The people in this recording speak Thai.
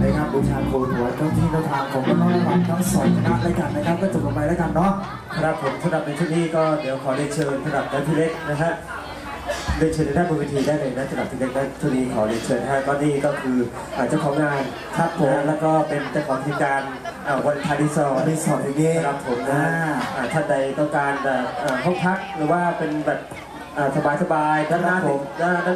ได้ครับผม